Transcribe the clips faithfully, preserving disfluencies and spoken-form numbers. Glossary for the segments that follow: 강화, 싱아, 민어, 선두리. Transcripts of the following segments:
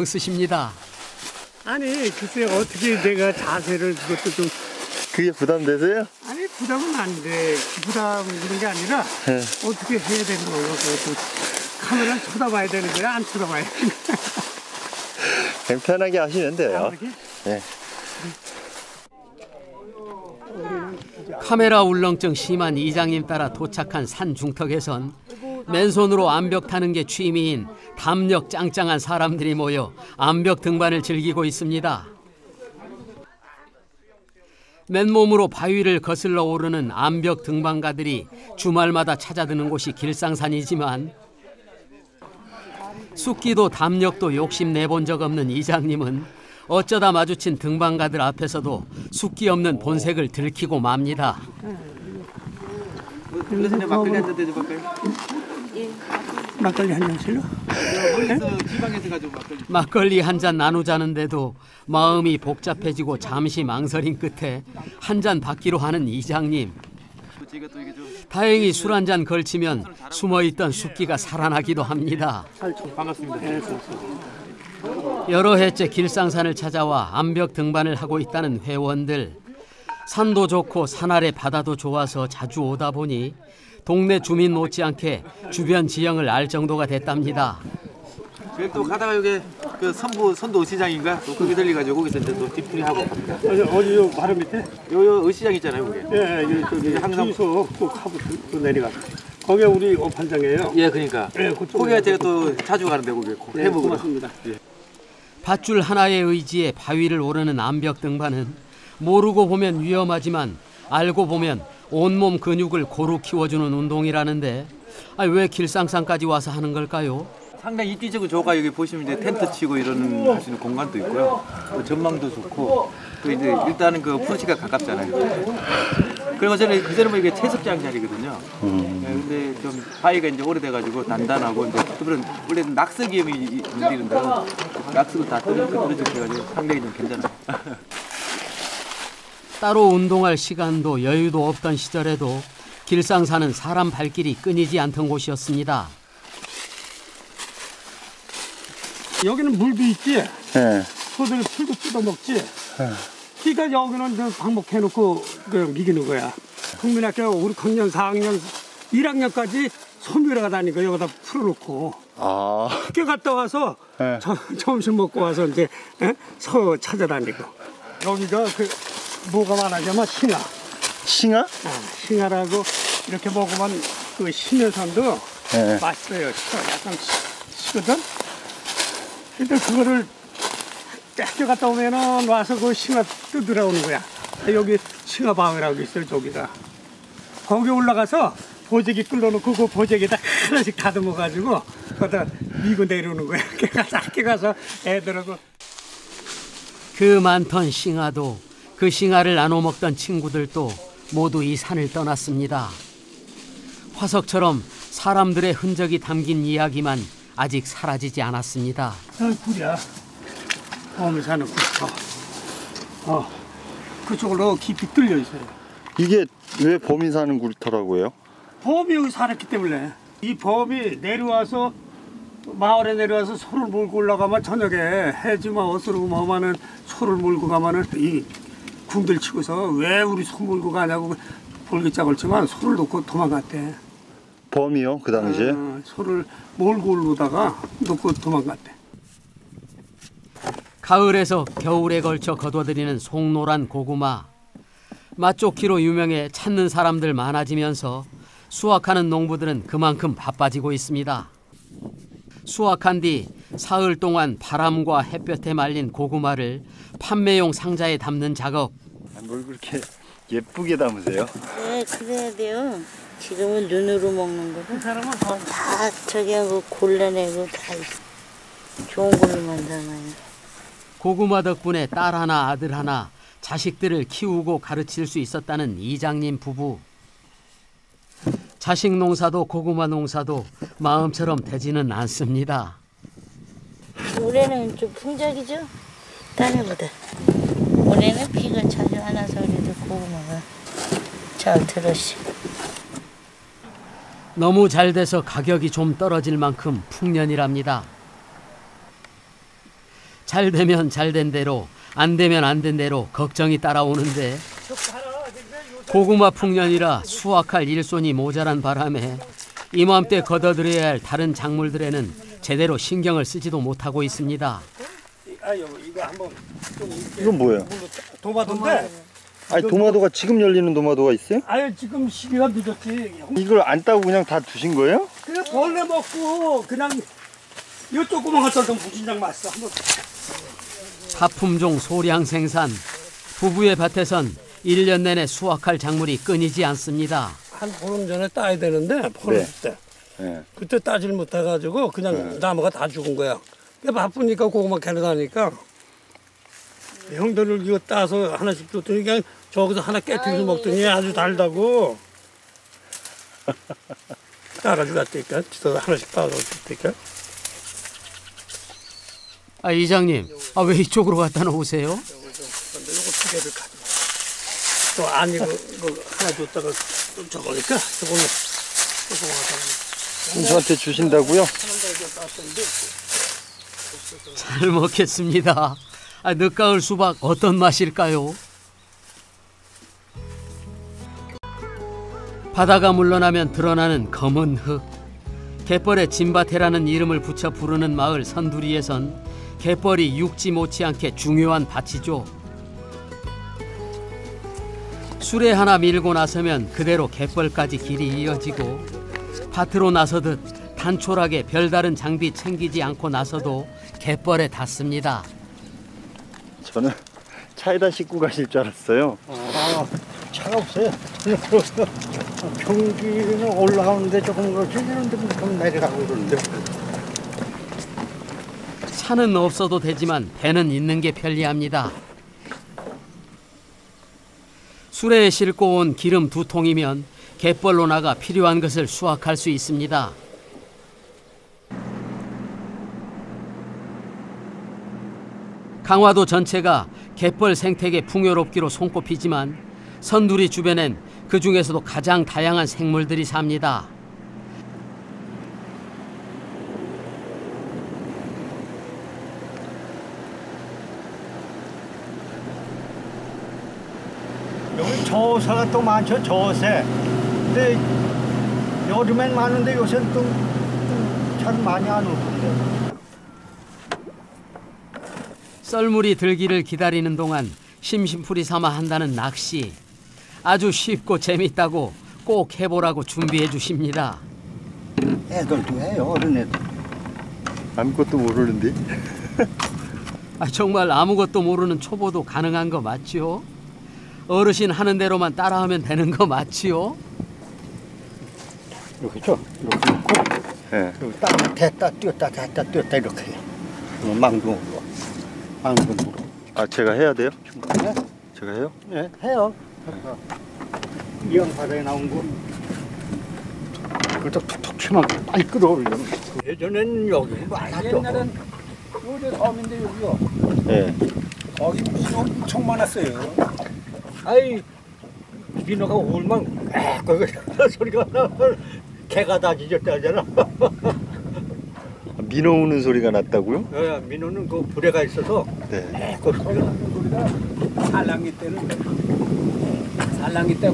신경 쓰십니다. 아니 글쎄 어떻게 내가 자세를 그것도 좀 그게 부담되세요? 아니 부담은 안 돼. 부담 그런 게 아니라 네. 어떻게 해야 되는 거예요. 카메라를 쳐다봐야 되는 거야 안 쳐다봐야 되는 거야. 그냥 편하게 하시면 돼요. 네. 카메라 울렁증 심한 이장님 따라 도착한 산 중턱에선 맨손으로 암벽 타는 게 취미인 담력 짱짱한 사람들이 모여 암벽 등반을 즐기고 있습니다. 맨몸으로 바위를 거슬러 오르는 암벽 등반가들이 주말마다 찾아드는 곳이 길상산이지만 숲기도 담력도 욕심내본 적 없는 이장님은 어쩌다 마주친 등반가들 앞에서도 숫기 없는 본색을 들키고 맙니다. 막걸리 한 잔 드셔 볼까요? 예. 막걸리 한 잔 실로? 막걸리 한 잔 나누자는데도 마음이 복잡해지고 잠시 망설인 끝에 한 잔 받기로 하는 이장님. 다행히 술 한 잔 걸치면 숨어있던 숫기가 살아나기도 합니다. 반갑습니다. 여러 해째 길상산을 찾아와 암벽 등반을 하고 있다는 회원들. 산도 좋고 산 아래 바다도 좋아서 자주 오다 보니 동네 주민 못지않게 주변 지형을 알 정도가 됐답니다. 또 가다가 여기 그 선부 선도 의시장인가 또 거기 들려가지고 거기서 이제 또 디프리하고 갑니다. 어디 어디 요 바로 밑에 요요 의시장 있잖아요, 거기. 예, 예, 저기 항상 또 하고 또 내려가. 거기 우리 어판장이에요. 예, 그러니까. 예, 거기가 제가 또 자주 가는데 거기 해보고 있습니다. 예. 밧줄 하나의 의지에 바위를 오르는 암벽 등반은 모르고 보면 위험하지만 알고 보면 온몸 근육을 고루 키워주는 운동이라는데 아니 왜 길상산까지 와서 하는 걸까요? 상당히 입지적으로 좋아. 여기 보시면 이제 텐트 치고 이런 할 수 있는 공간도 있고요. 또 전망도 좋고 또 이제 일단은 그 푸르치가 가깝잖아요. 그리고 저는 그전에 이게 채석장 자리거든요. 음. 근데 좀 바위가 이제 오래돼가지고 단단하고 이제 그런 원래 낙석 위험이 있는데 낙석을 다 떨어져가지고 상당히 좀 괜찮아요. 따로 운동할 시간도 여유도 없던 시절에도 길상산은 사람 발길이 끊이지 않던 곳이었습니다. 여기는 물도 있지. 네. 소들 풀도 뜯어 먹지. 네. 그러니까 여기는 방목해놓고 미기는 거야. 국민학교 우리 학년 사 학년 일 학년까지 소묘를 가다니까 여기다 풀어놓고. 아. 학교 갔다 와서 네. 저, 점심 먹고 와서 이제 에? 소 찾아다니고. 여기가 그 뭐가 많아지면 싱아. 싱아? 어, 싱아라고 이렇게 먹으면 그 신여산도 네. 맛있어요. 약간 시거든. 근데 그거를 학교 갔다 오면은 와서 그 싱아 뜯으러 오는 거야. 여기 싱아방이라고 있어요, 저기다. 거기 올라가서 보재기 끌어놓고 그 보재기에다 하나씩 다듬어가지고 거기다 미고 내려오는 거야. 학교 가서 애들하고. 그 많던 싱아도 그 싱아를 나눠 먹던 친구들도 모두 이 산을 떠났습니다. 화석처럼 사람들의 흔적이 담긴 이야기만 아직 사라지지 않았습니다. 아, 꿀이야. 어미 사는 꿀. 어. 어. 그쪽으로 깊이 뚫려 있어요. 이게 왜 범이 사는 굴터라고 해요? 범이 여기 살았기 때문에. 이 범이 내려와서 마을에 내려와서 소를 몰고 올라가면 저녁에 해지마 어스러우마 하면은 소를 몰고 가면은 이 궁들 치고서 왜 우리 소 몰고 가냐고 볼기짝 걸지만 소를 놓고 도망갔대. 범이요? 그 당시에? 어, 소를 몰고 올라오다가 놓고 도망갔대. 가을에서 겨울에 걸쳐 거둬들이는 송노란 고구마. 맛좋기로 유명해 찾는 사람들 많아지면서 수확하는 농부들은 그만큼 바빠지고 있습니다. 수확한 뒤 사흘 동안 바람과 햇볕에 말린 고구마를 판매용 상자에 담는 작업. 뭘 그렇게 예쁘게 담으세요? 네, 그래야 돼요. 지금은 눈으로 먹는 거고 그 사람은 다 저기 하고 골라내고 다 좋은 걸로만 담아요. 고구마 덕분에 딸 하나 아들 하나 자식들을 키우고 가르칠 수 있었다는 이장님 부부. 자식 농사도 고구마 농사도 마음처럼 되지는 않습니다. 올해는 좀 풍작이죠? 딴해보다. 올해는 비가 자주 안 와서 그래도 고구마가 잘 들었지. 너무 잘 돼서 가격이 좀 떨어질 만큼 풍년이랍니다. 잘 되면 잘 된 대로, 안 되면 안 된 대로 걱정이 따라오는데 고구마 풍년이라 수확할 일손이 모자란 바람에 이맘때 걷어들여야 할 다른 작물들에는 제대로 신경을 쓰지도 못하고 있습니다. 이건 뭐예요? 도마도인데. 아니 도마도가 지금 열리는 도마도가 있어요? 아니 지금 시기가 늦었지. 이걸 안 따고 그냥 다 두신 거예요? 그냥 벌레 먹고 그냥 이쪽 구멍을 썰던 무진장 맛있어. 하품종 소량 생산. 부부의 밭에선 일 년 내내 수확할 작물이 끊이지 않습니다. 한 보름 전에 따야 되는데 보름 때. 네. 네. 그때 따질 못해가지고 그냥 네. 나무가 다 죽은 거야. 바쁘니까 고구마 캐러 다니까 형들을 이거 따서 하나씩 줬더니 그냥 저기서 하나 깨뜨려서 먹더니 아주 달다고 따가지고 갔다니까. 집에서 하나씩 따서 갔다니까. 아 이장님, 아 왜 이쪽으로 갖다 놓으세요? 요거 두 개를 가져. 또 아니 이거 하나 줬다가 또 저거니까 저거는 또 저한테 주신다고요? 잘 먹겠습니다. 아, 늦가을 수박 어떤 맛일까요? 바다가 물러나면 드러나는 검은 흙. 갯벌에 진바테라는 이름을 붙여 부르는 마을 선두리에선 갯벌이 육지 못지않게 중요한 밭이죠. 수레 하나 밀고 나서면 그대로 갯벌까지 길이 이어지고 밭으로 나서듯 단촐하게 별다른 장비 챙기지 않고 나서도 갯벌에 닿습니다. 저는 차에다 싣고 가실 줄 알았어요. 아, 차가 없어요. 경기는 올라가는데 조금 그렇지, 이런데 조금 내려가고 그러는데. 차는 없어도 되지만 배는 있는 게 편리합니다. 수레에 싣고 온 기름 두 통이면 갯벌로 나가 필요한 것을 수확할 수 있습니다. 강화도 전체가 갯벌 생태계 풍요롭기로 손꼽히지만 선두리 주변엔 그 중에서도 가장 다양한 생물들이 삽니다. 여기 저새가 또 많죠, 저새. 근데 여름엔 많은데 요새는 또 잘 많이 안 오던데. 썰물이 들기를 기다리는 동안 심심풀이 삼아 한다는 낚시. 아주 쉽고 재밌다고 꼭 해보라고 준비해 주십니다. 애들도 해요, 어른애들. 아무것도 모르는데. 아, 정말 아무것도 모르는 초보도 가능한 거 맞지요? 어르신 하는 대로만 따라하면 되는 거 맞지요? 이렇게 쳐, 이렇게 놓고, 네. 딱 됐다 뛰었다 됐다 뛰었다 이렇게 망둥어. 망둥어. 아 제가 해야 돼요? 네. 제가 해요? 네, 해요. 네. 이왕 바다에 나온 거. 그걸 딱 툭툭 치면 빨리 끌어올려. 예전엔 여기 많았죠. 옛날엔 요새 섬인데 여기요. 네. 거기 물이 엄청 많았어요. 아이 민어가 울면 그 소리가 나. 개가 다 짖었다잖아. 민어 우는 소리가 났다고요? 네, 민어는 그 불에가 있어서. 네. 그 소리가 나는 소리가 살랑이 때는 살랑이 때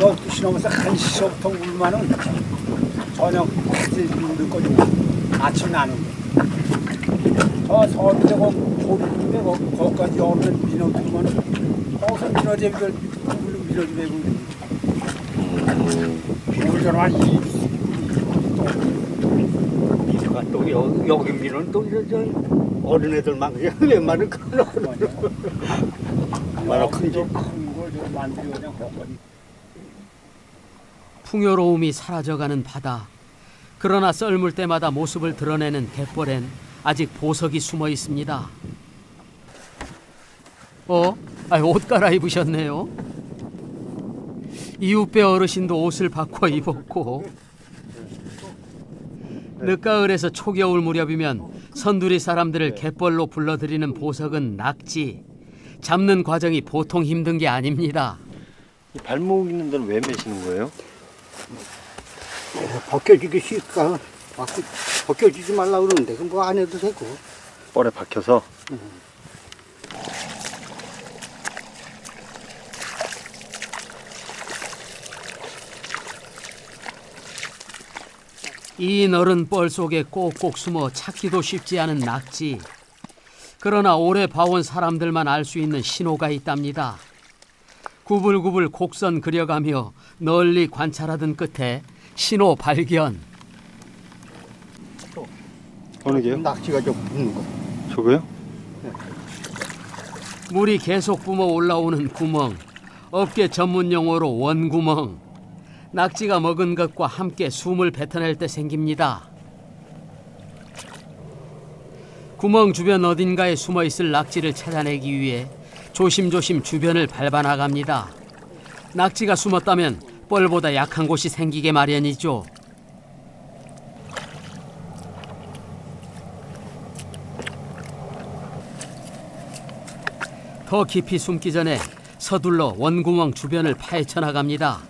열두 시 넘어서 한 시서부터 울면은 저녁 늦는 거죠. 아침 나는 저 서울 되고. 고르는데 거기까지 오면 민어 들으면 거기서 민어 재미들 민어 재미고 오잖아. 민어가 또 여기, 여기 민어는 또 어린애들만 그냥 웬만한 그런 얼마나 큰지. 풍요로움이 사라져가는 바다. 그러나 썰물 때마다 모습을 드러내는 갯벌엔 아직 보석이 숨어 있습니다. 어? 아, 옷 갈아입으셨네요. 이웃배 어르신도 옷을 바꿔 입었고. 늦가을에서 초겨울 무렵이면 선두리 사람들을 갯벌로 불러들이는 보석은 낙지. 잡는 과정이 보통 힘든 게 아닙니다. 발목 있는 데는 왜 매시는 거예요? 벗겨지기 쉽다. 아, 그 벗겨주지 말라 그러는데 그럼 뭐 안 해도 되고. 뻘에 박혀서. 응. 이 너른 뻘 속에 꼭꼭 숨어 찾기도 쉽지 않은 낙지. 그러나 오래 봐온 사람들만 알 수 있는 신호가 있답니다. 구불구불 곡선 그려가며 널리 관찰하던 끝에 신호 발견. 어느 게요? 낙지가 좀 붓는 거. 저거요? 네. 물이 계속 뿜어 올라오는 구멍. 업계 전문 용어로 원구멍. 낙지가 먹은 것과 함께 숨을 뱉어낼 때 생깁니다. 구멍 주변 어딘가에 숨어있을 낙지를 찾아내기 위해 조심조심 주변을 밟아나갑니다. 낙지가 숨었다면 뻘보다 약한 곳이 생기게 마련이죠. 더 깊이 숨기 전에 서둘러 원구멍 주변을 파헤쳐 나갑니다.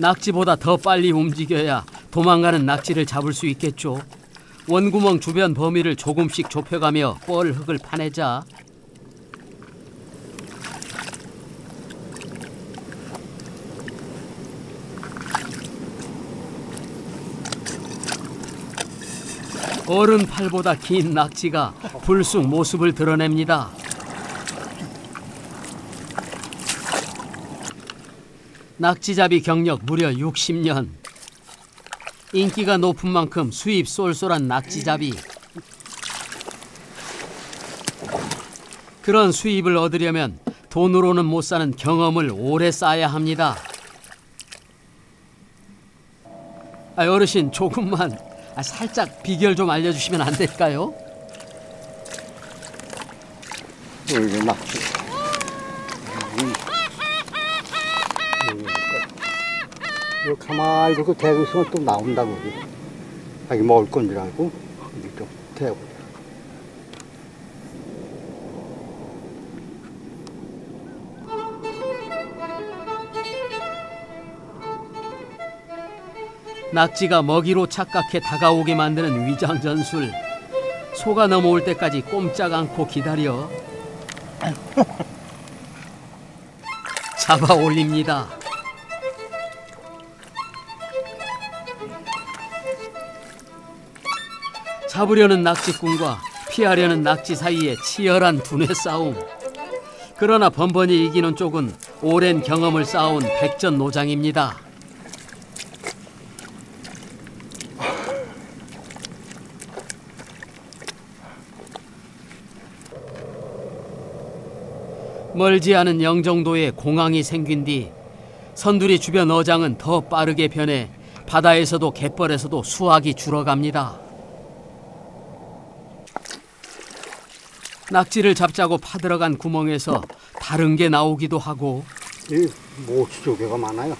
낙지보다 더 빨리 움직여야 도망가는 낙지를 잡을 수 있겠죠. 원구멍 주변 범위를 조금씩 좁혀가며 뻘 흙을 파내자 어른 팔보다 긴 낙지가 불쑥 모습을 드러냅니다. 낙지잡이 경력 무려 육십 년. 인기가 높은 만큼 수입 쏠쏠한 낙지잡이. 그런 수입을 얻으려면 돈으로는 못 사는 경험을 오래 쌓아야 합니다. 아, 어르신 조금만 아, 살짝 비결 좀 알려주시면 안 될까요? 이거 낙지. 가만히 이렇게 대고 있으면 또 나온다고. 자기 먹을 건 줄 알고 이렇게 대고. 낙지가 먹이로 착각해 다가오게 만드는 위장 전술. 소가 넘어올 때까지 꼼짝 않고 기다려 잡아 올립니다. 잡으려는 낙지꾼과 피하려는 낙지 사이의 치열한 두뇌 싸움. 그러나 번번이 이기는 쪽은 오랜 경험을 쌓아온 백전노장입니다. 멀지 않은 영종도에 공항이 생긴 뒤 선두리 주변 어장은 더 빠르게 변해 바다에서도 갯벌에서도 수확이 줄어갑니다. 낙지를 잡자고 파들어간 구멍에서 다른 게 나오기도 하고. 예, 모치 조개가 많아요.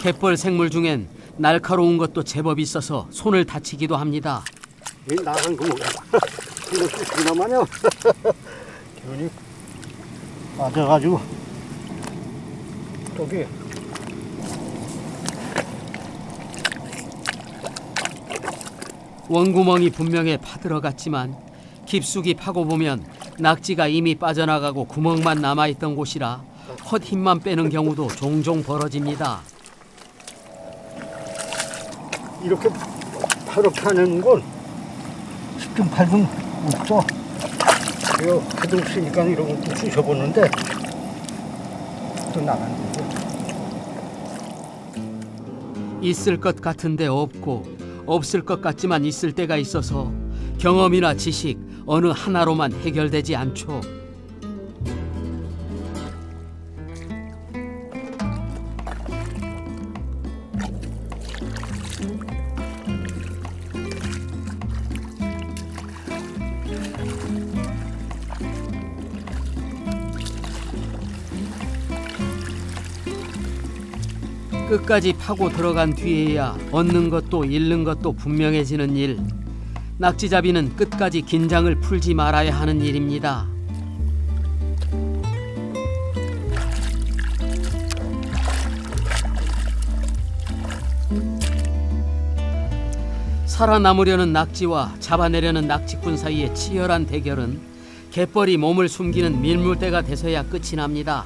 갯벌 생물 중엔 날카로운 것도 제법 있어서 손을 다치기도 합니다. 예, 나간 구멍. 이것도 그나마요. 기운이 맞아가지고. 저기. 원구멍이 분명히 파들어갔지만 깊숙이 파고보면 낙지가 이미 빠져나가고 구멍만 남아있던 곳이라 헛힘만 빼는 경우도 종종 벌어집니다. 이렇게 바로 파내는 건 십 등, 팔 등 없어. 이거 하등 쓰니까 이런 것도 쑤셔보는데 또 나가는 거죠. 있을 것 같은데 없고 없을 것 같지만 있을 때가 있어서 경험이나 지식 어느 하나로만 해결되지 않죠. 끝까지 파고 들어간 뒤에야 얻는 것도 잃는 것도 분명해지는 일. 낙지잡이는 끝까지 긴장을 풀지 말아야 하는 일입니다. 살아남으려는 낙지와 잡아내려는 낙지꾼 사이의 치열한 대결은 갯벌이 몸을 숨기는 밀물대가 돼서야 끝이 납니다.